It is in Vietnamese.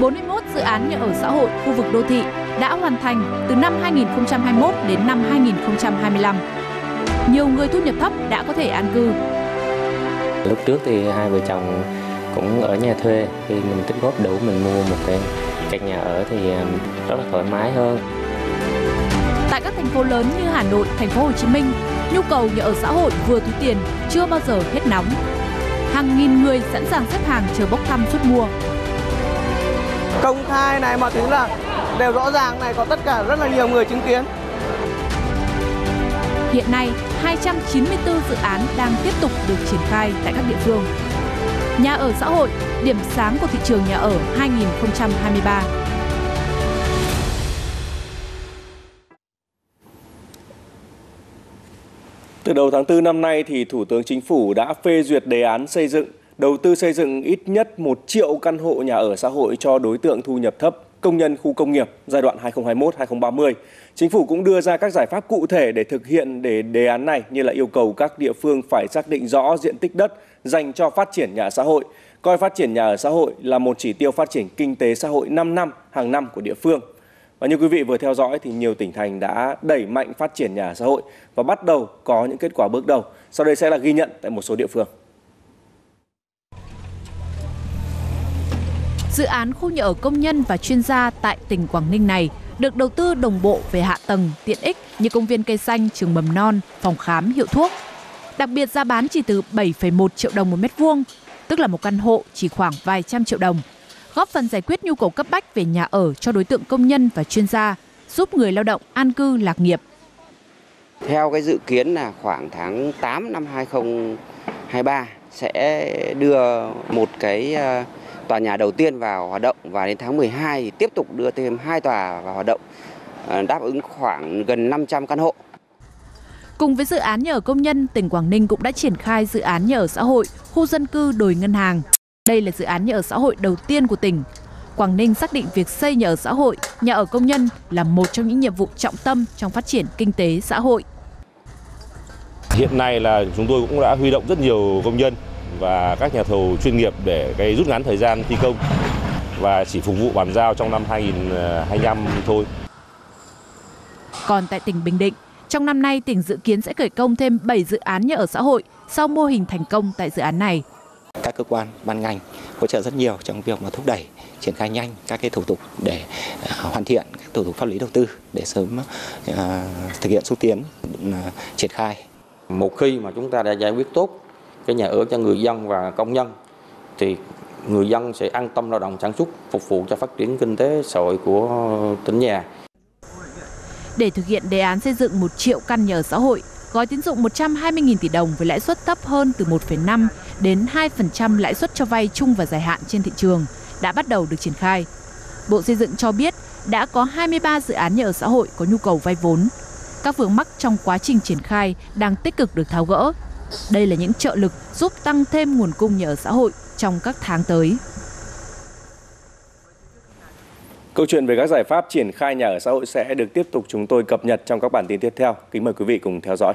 41 dự án nhà ở xã hội khu vực đô thị đã hoàn thành từ năm 2021 đến năm 2025. Nhiều người thu nhập thấp đã có thể an cư. Lúc trước thì hai vợ chồng cũng ở nhà thuê, thì mình tích góp đủ mình mua một cái căn nhà ở thì rất là thoải mái hơn. Tại các thành phố lớn như Hà Nội, Thành phố Hồ Chí Minh, nhu cầu nhà ở xã hội vừa túi tiền chưa bao giờ hết nóng. Hàng nghìn người sẵn sàng xếp hàng chờ bốc thăm suất mua. Công khai này mà thứ là đều rõ ràng này, có tất cả rất là nhiều người chứng kiến. Hiện nay, 294 dự án đang tiếp tục được triển khai tại các địa phương. Nhà ở xã hội, điểm sáng của thị trường nhà ở 2023. Từ đầu tháng 4 năm nay, thì Thủ tướng Chính phủ đã phê duyệt đề án xây dựng, đầu tư xây dựng ít nhất 1 triệu căn hộ nhà ở xã hội cho đối tượng thu nhập thấp, công nhân khu công nghiệp giai đoạn 2021-2030. Chính phủ cũng đưa ra các giải pháp cụ thể để thực hiện đề án này, như là yêu cầu các địa phương phải xác định rõ diện tích đất dành cho phát triển nhà ở xã hội, coi phát triển nhà ở xã hội là một chỉ tiêu phát triển kinh tế xã hội 5 năm hàng năm của địa phương. Và như quý vị vừa theo dõi thì nhiều tỉnh thành đã đẩy mạnh phát triển nhà ở xã hội và bắt đầu có những kết quả bước đầu. Sau đây sẽ là ghi nhận tại một số địa phương. Dự án khu nhà ở công nhân và chuyên gia tại tỉnh Quảng Ninh này được đầu tư đồng bộ về hạ tầng, tiện ích như công viên cây xanh, trường mầm non, phòng khám, hiệu thuốc. Đặc biệt giá bán chỉ từ 7,1 triệu đồng một mét vuông, tức là một căn hộ chỉ khoảng vài trăm triệu đồng, góp phần giải quyết nhu cầu cấp bách về nhà ở cho đối tượng công nhân và chuyên gia, giúp người lao động an cư lạc nghiệp. Theo cái dự kiến là khoảng tháng 8 năm 2023 sẽ đưa một cái tòa nhà đầu tiên vào hoạt động, và đến tháng 12 thì tiếp tục đưa thêm 2 tòa vào hoạt động, đáp ứng khoảng gần 500 căn hộ. Cùng với dự án nhà ở công nhân, tỉnh Quảng Ninh cũng đã triển khai dự án nhà ở xã hội khu dân cư Đồi Ngân Hàng. Đây là dự án nhà ở xã hội đầu tiên của tỉnh. Quảng Ninh xác định việc xây nhà ở xã hội, nhà ở công nhân là một trong những nhiệm vụ trọng tâm trong phát triển kinh tế xã hội. Hiện nay là chúng tôi cũng đã huy động rất nhiều công nhân và các nhà thầu chuyên nghiệp để rút ngắn thời gian thi công và chỉ phục vụ bàn giao trong năm 2025 thôi. Còn tại tỉnh Bình Định, trong năm nay tỉnh dự kiến sẽ khởi công thêm 7 dự án nhà ở xã hội sau mô hình thành công tại dự án này. Các cơ quan ban ngành hỗ trợ rất nhiều trong việc mà thúc đẩy triển khai nhanh các cái thủ tục để hoàn thiện các thủ tục pháp lý đầu tư để sớm thực hiện xúc tiến triển khai. Một khi mà chúng ta đã giải quyết tốt cái nhà ở cho người dân và công nhân thì người dân sẽ an tâm lao động sản xuất, phục vụ cho phát triển kinh tế xã hội của tỉnh nhà. Để thực hiện đề án xây dựng 1 triệu căn nhà ở xã hội, gói tín dụng 120.000 tỷ đồng với lãi suất thấp hơn từ 1,5 đến 2% lãi suất cho vay chung và dài hạn trên thị trường đã bắt đầu được triển khai. Bộ Xây dựng cho biết đã có 23 dự án nhà ở xã hội có nhu cầu vay vốn. Các vướng mắc trong quá trình triển khai đang tích cực được tháo gỡ. Đây là những trợ lực giúp tăng thêm nguồn cung nhà ở xã hội trong các tháng tới. Câu chuyện về các giải pháp triển khai nhà ở xã hội sẽ được tiếp tục chúng tôi cập nhật trong các bản tin tiếp theo. Kính mời quý vị cùng theo dõi.